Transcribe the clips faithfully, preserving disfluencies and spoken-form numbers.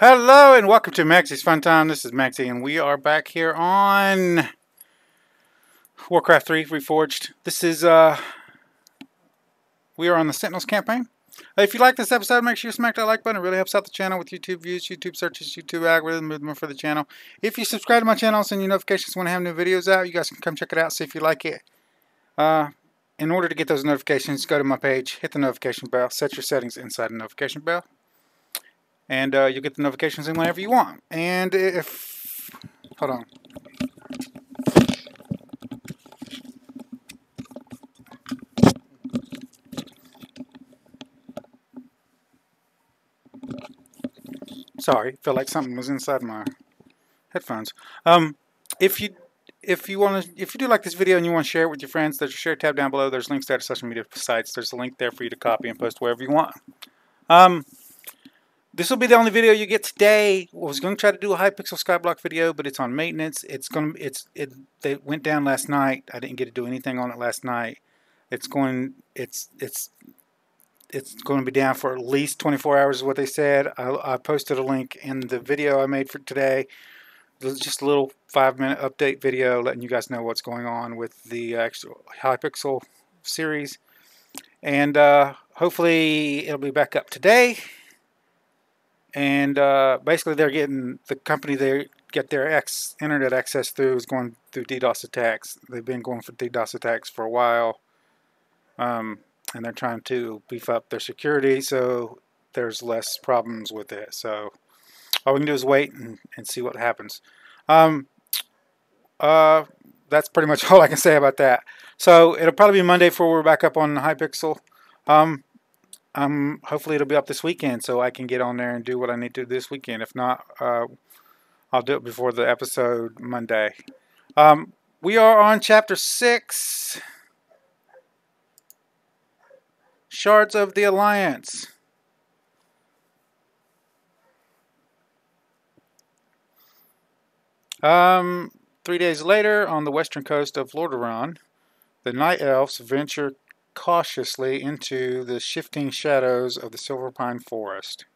Hello and welcome to Maxi's Fun Time. This is Maxi and we are back here on Warcraft three Reforged. This is, uh, we are on the Sentinels campaign. If you like this episode, make sure you smack that like button. It really helps out the channel with YouTube views, YouTube searches, YouTube algorithm movement for the channel. If you subscribe to my channel, I'll send you notifications when I have new videos out. You guys can come check it out, see if you like it. Uh, in order to get those notifications, go to my page, hit the notification bell, set your settings inside the notification bell. And uh, you'll get the notifications in whenever you want. And if... Hold on. Sorry, felt like something was inside my headphones. Um, if you if you want to, if you do like this video and you want to share it with your friends, there's a share tab down below. There's links there to social media sites. There's a link there for you to copy and post wherever you want. Um. This will be the only video you get today. I was going to try to do a Hypixel Skyblock video, but it's on maintenance. It's going to, it's, it, they went down last night. I didn't get to do anything on it last night. It's going, it's, it's, it's going to be down for at least twenty-four hours is what they said. I, I posted a link in the video I made for today. Just a little five minute update video letting you guys know what's going on with the actual Hypixel series. And uh, hopefully it'll be back up today. And uh, basically, they're getting the company they get their ex internet access through is going through DDoS attacks. They've been going for DDoS attacks for a while, um, and they're trying to beef up their security so there's less problems with it. So all we can do is wait and, and see what happens. Um, uh, that's pretty much all I can say about that. So it'll probably be Monday before we're back up on Hypixel. Um, Um, hopefully it'll be up this weekend so I can get on there and do what I need to do this weekend. If not, uh, I'll do it before the episode Monday. Um, we are on Chapter six. Shards of the Alliance. Um, three days later, on the western coast of Lordaeron, the Night Elves venture cautiously into the shifting shadows of the Silver Pine Forest.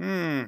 Hmm.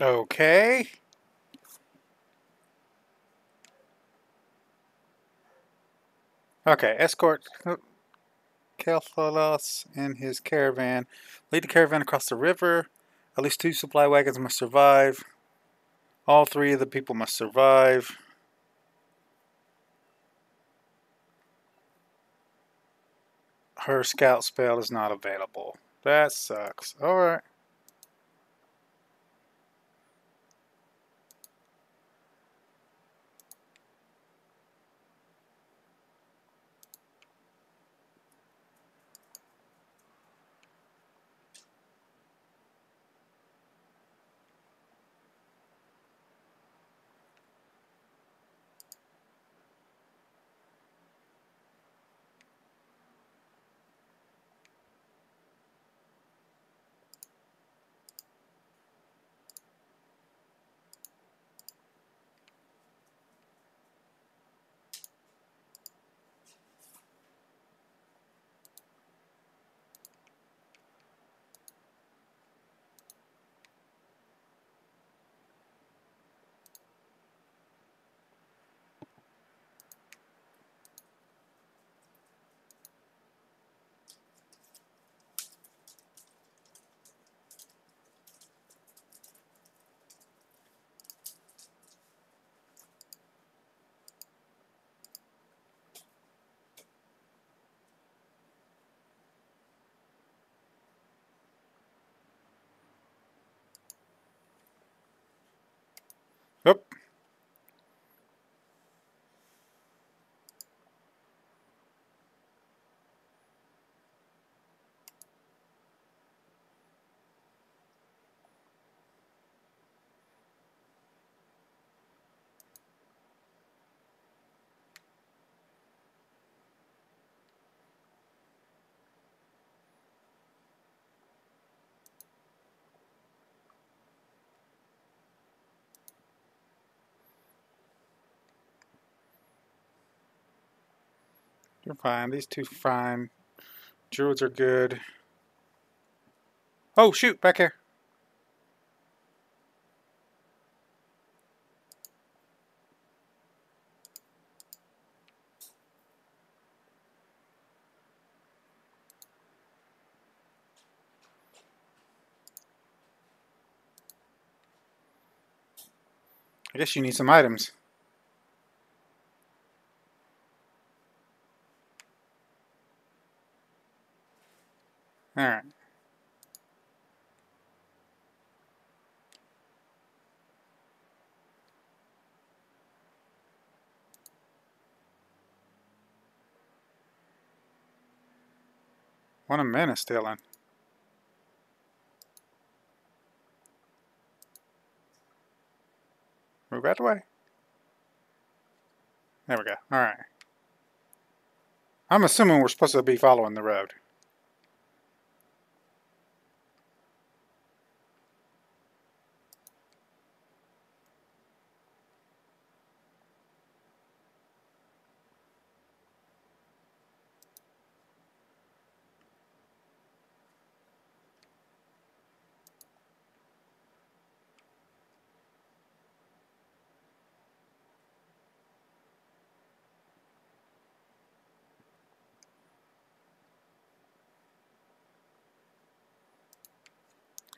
Okay. Okay, escort Kelphalos and his caravan. Lead the caravan across the river. At least two supply wagons must survive. All three of the people must survive. Her scout spell is not available. That sucks. Alright. Yep. You're fine. These two fine. Druids are good. Oh, shoot! Back here. I guess you need some items. All right. What a menace, Dylan. Move out the way. There we go. All right. I'm assuming we're supposed to be following the road.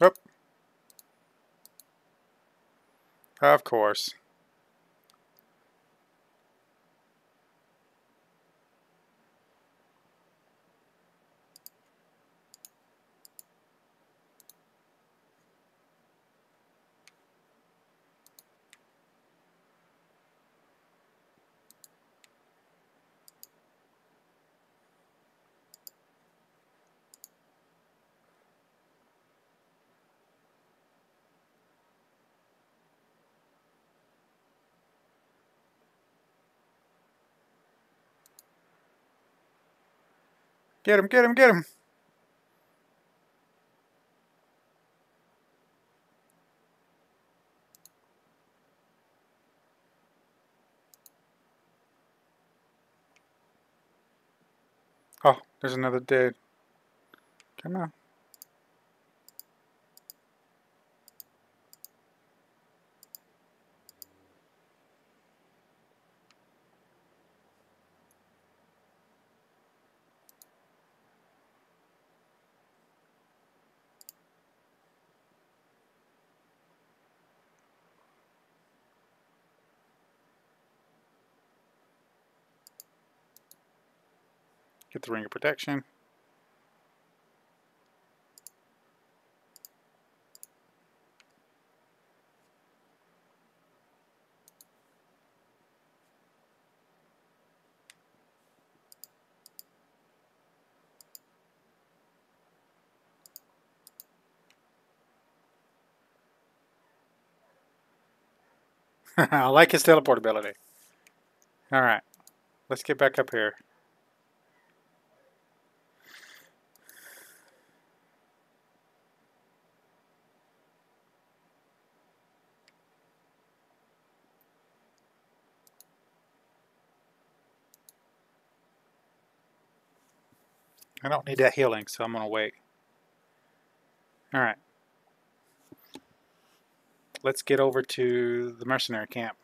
Oop. Of course. Get him, get him, get him. Oh, there's another dead. Come on. Get the Ring of Protection. I like his teleportability. Alright, let's get back up here. I don't need that healing, so I'm going to wait. Alright. Let's get over to the mercenary camp.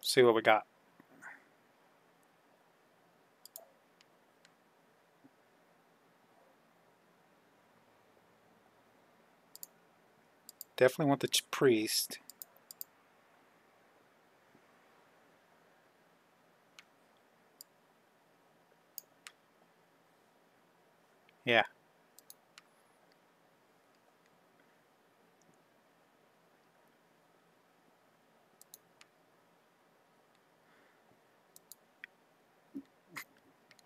See what we got. Definitely want the priest. Yeah.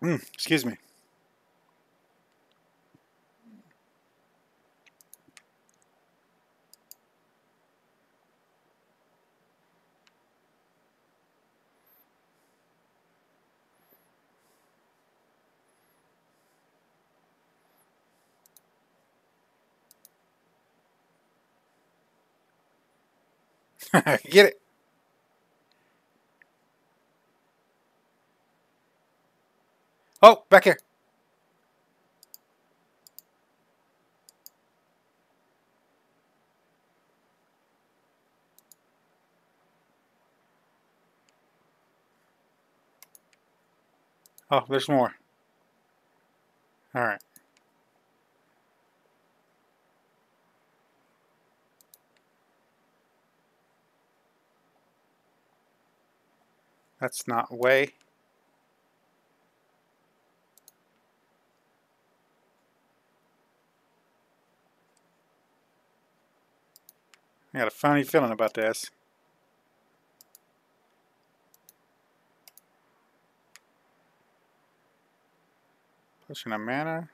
Mm, excuse me. Get it. Oh, back here. Oh, there's more. All right. That's not way. I got a funny feeling about this. Pushing a mana.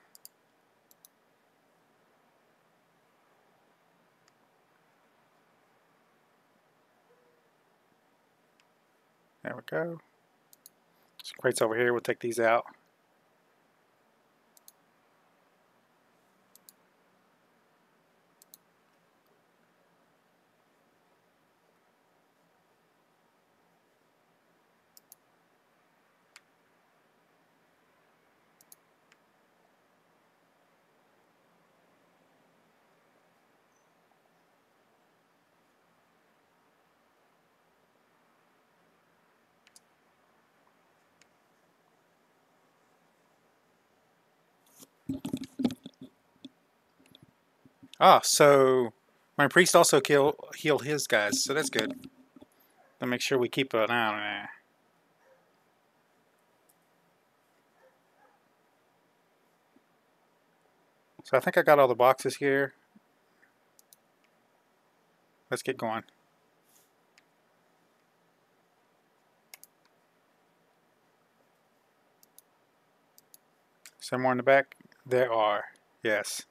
There we go. Some crates over here, we'll take these out. Ah, so my priest also kill, healed his guys, so that's good. Let's make sure we keep an eye on that. So I think I got all the boxes here. Let's get going. Somewhere in the back? There are, yes.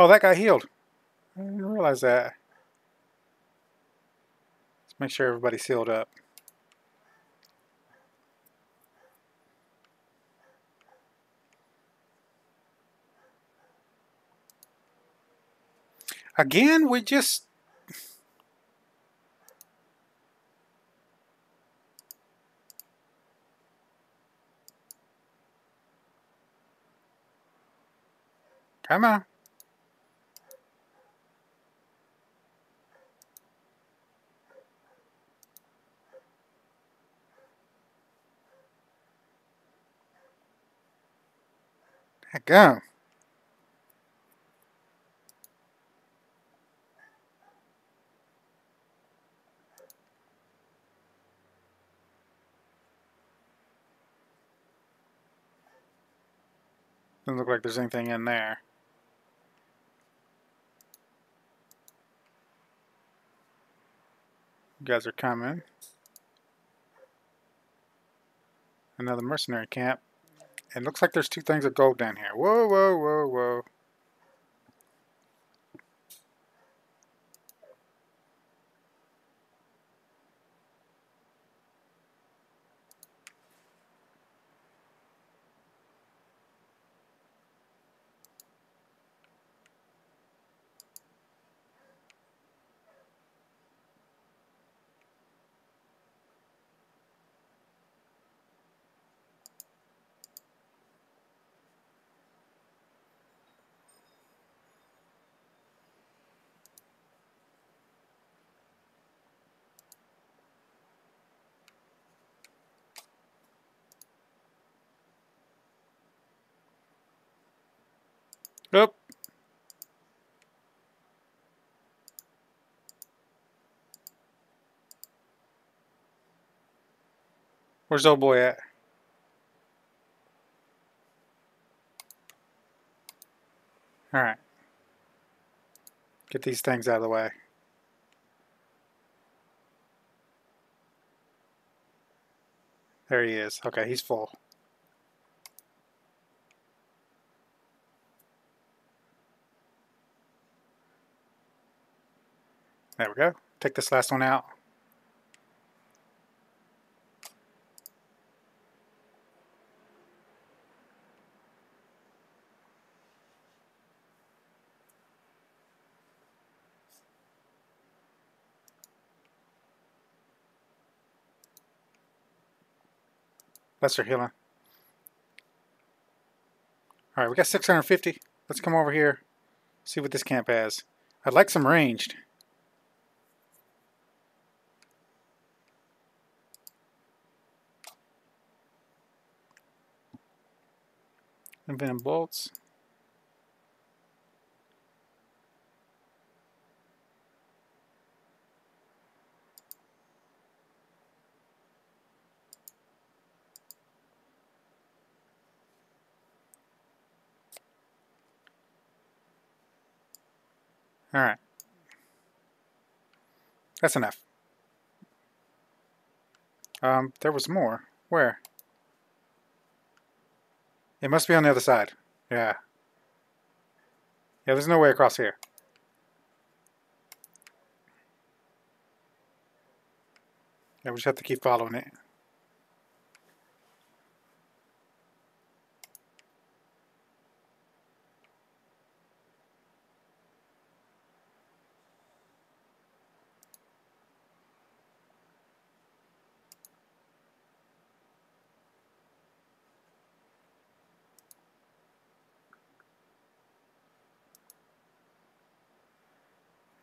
Oh, that got healed. I didn't realize that. Let's make sure everybody's sealed up. Again, we just... Come on. I go. Doesn't look like there's anything in there. You guys are coming. Another mercenary camp. It looks like there's two things of gold down here. Whoa, whoa, whoa, whoa. Nope. Where's the old boy at? Alright. Get these things out of the way. There he is. Okay, he's full. There we go. Take this last one out. Bless her healing. Alright, we got six hundred fifty. Let's come over here. See what this camp has. I'd like some ranged. Venom bolts. All right, that's enough. Um, there was more. Where? It must be on the other side. Yeah. Yeah, there's no way across here. Yeah, we just have to keep following it.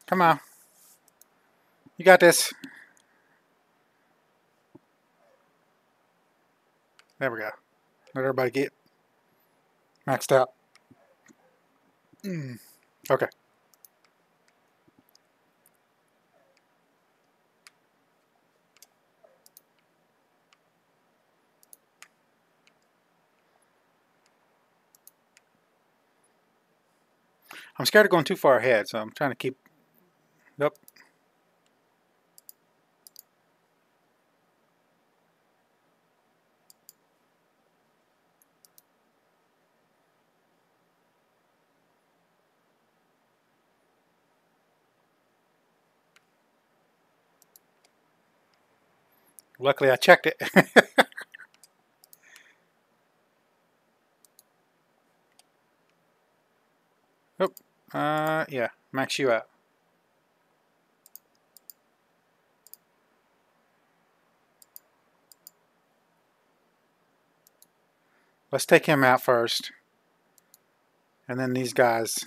Come on. You got this. There we go. Let everybody get maxed out. Mm. Okay. I'm scared of going too far ahead, so I'm trying to keep... Yep. Luckily, I checked it. Yep. Uh, yeah. Max you out. Let's take him out first, and then these guys.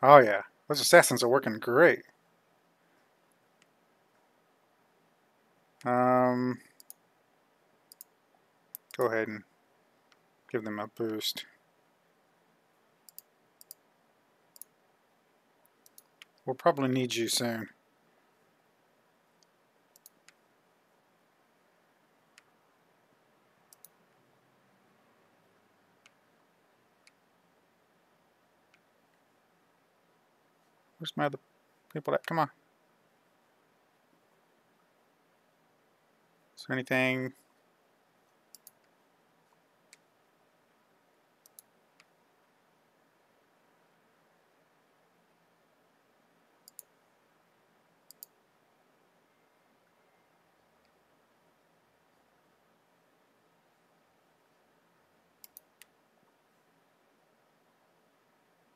Oh yeah, those assassins are working great. Um, go ahead and give them a boost. We'll probably need you soon. Where's my other people at? Come on. Is there anything?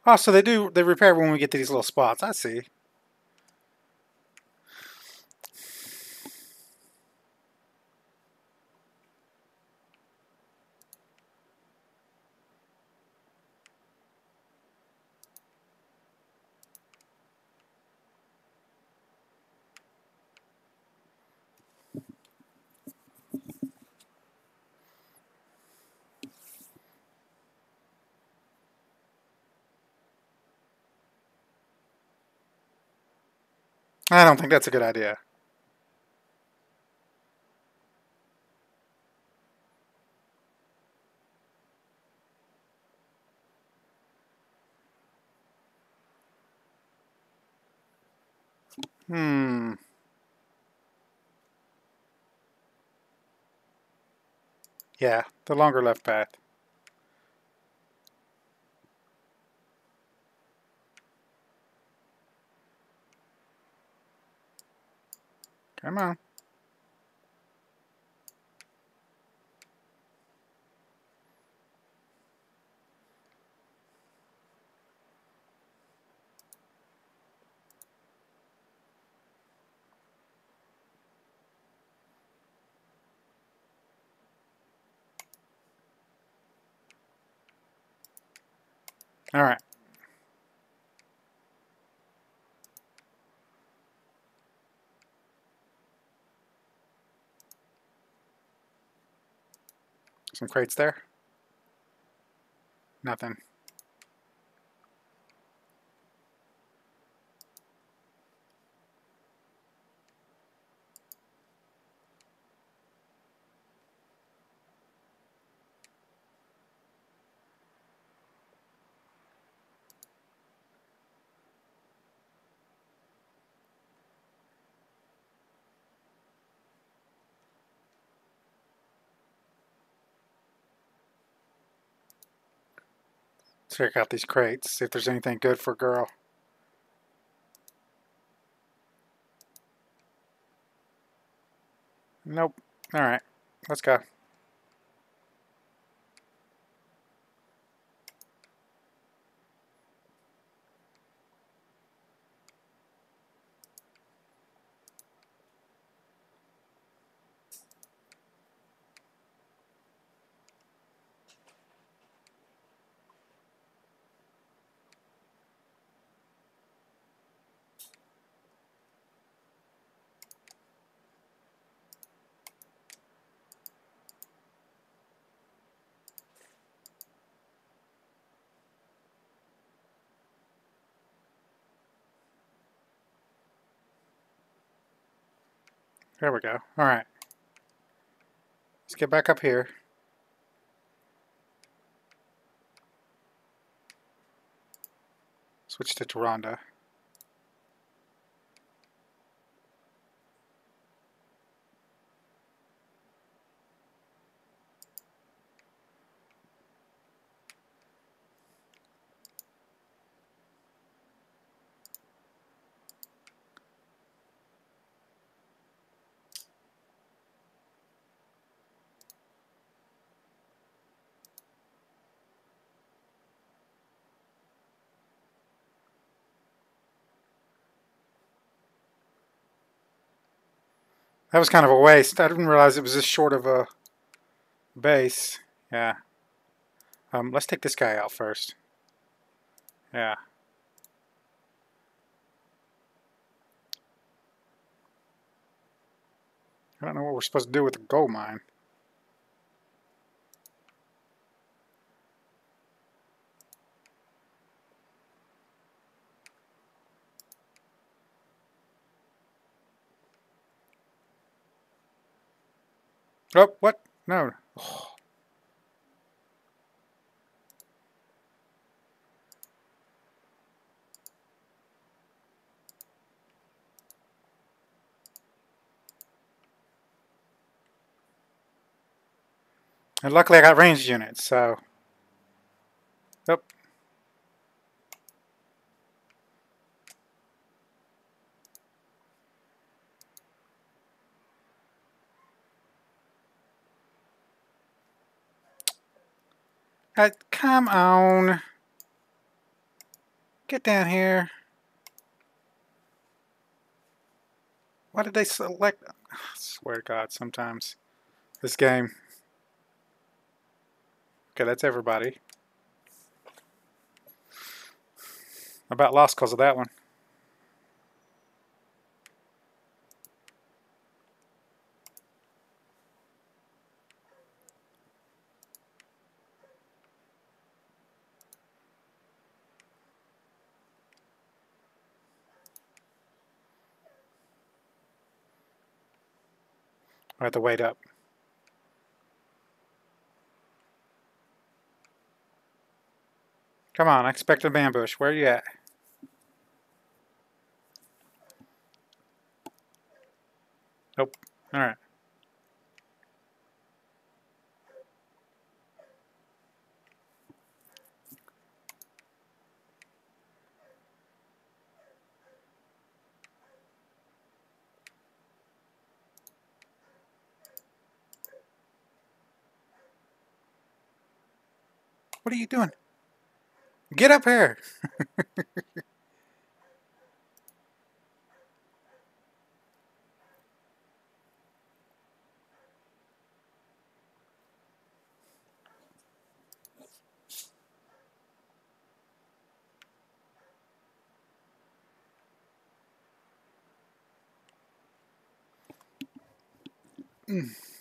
Oh, so they do, they repair when we get to these little spots. I see. I don't think that's a good idea. Hmm. Yeah, the longer left path. Come on. All right. Some crates there? Nothing. Check out these crates, see if there's anything good for a girl. Nope. Alright, let's go. There we go. All right. Let's get back up here. Switch to Tyrande. That was kind of a waste. I didn't realize it was this short of a base. Yeah. Um, let's take this guy out first. Yeah. I don't know what we're supposed to do with the gold mine. Oh, what? No. Oh. And luckily I got ranged units, so... Oh. Uh, come on. Get down here. Why did they select... I swear to God, sometimes. This game... Okay, that's everybody. About lost because of that one. I have to wait up. Come on, I expect an ambush. Where are you at? Nope. All right. What are you doing? Get up here!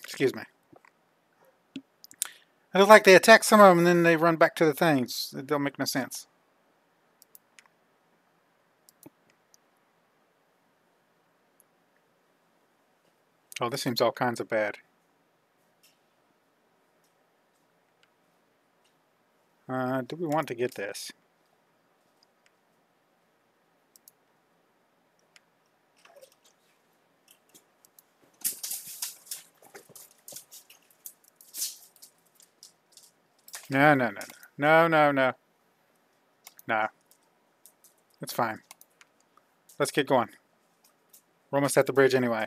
Excuse me. I look like they attack some of them and then they run back to the things. It don't make no sense. Oh, this seems all kinds of bad. Uh, do we want to get this? No, no, no, no, no, no, no. It's fine. Let's get going. We're almost at the bridge anyway.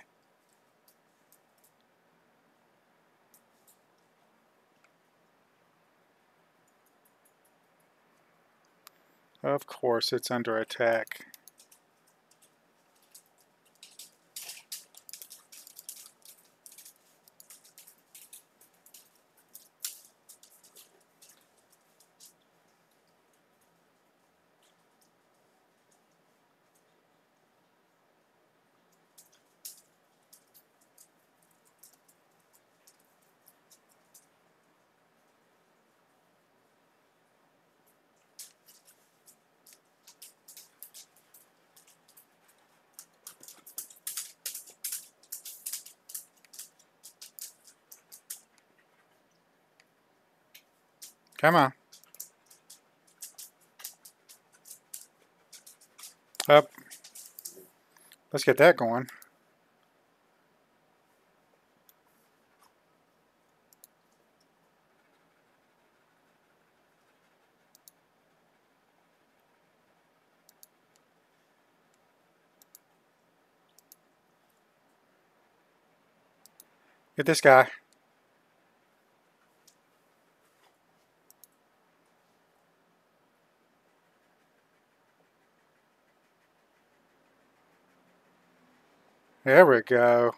Of course, it's under attack. Come on. Up. Let's get that going. Get this guy. There we go.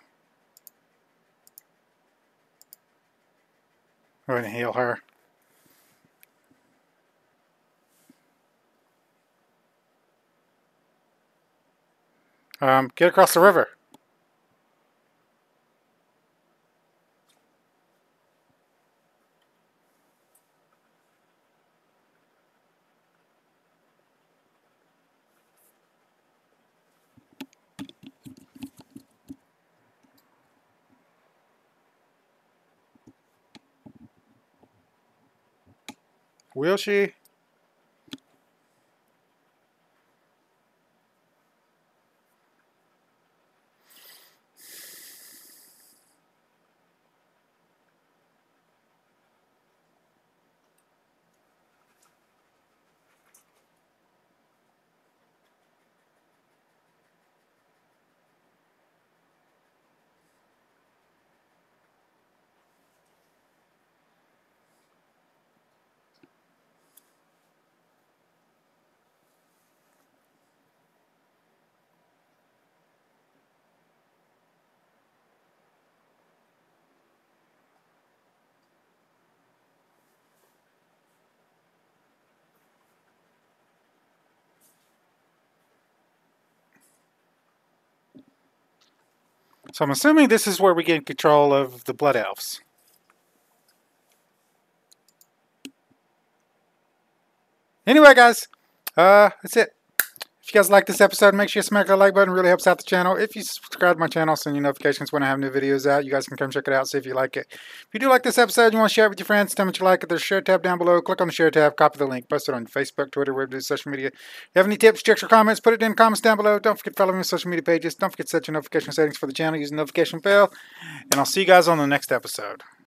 I'm going to heal her. Um, get across the river. Will she? So I'm assuming this is where we get control of the Blood Elves. Anyway, guys, uh, that's it. If you guys like this episode, make sure you smack that like button. It really helps out the channel. If you subscribe to my channel, send you notifications when I have new videos out. You guys can come check it out, see if you like it. If you do like this episode and you want to share it with your friends, tell me what you like it. There's a share tab down below. Click on the share tab, copy the link, post it on Facebook, Twitter, wherever you do social media. If you have any tips, tricks, or comments, put it in the comments down below. Don't forget to follow me on social media pages. Don't forget to set your notification settings for the channel. Use the notification bell. And I'll see you guys on the next episode.